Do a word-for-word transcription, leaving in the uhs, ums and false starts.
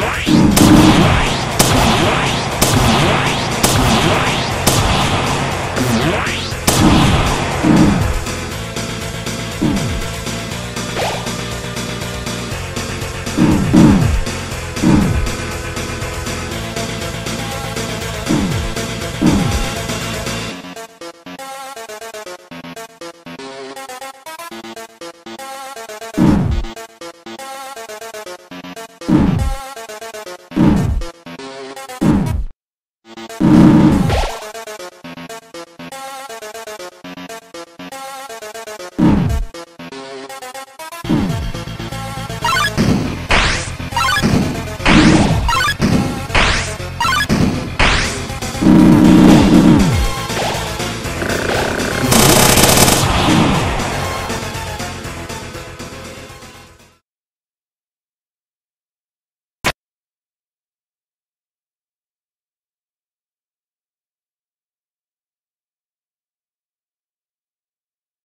Right.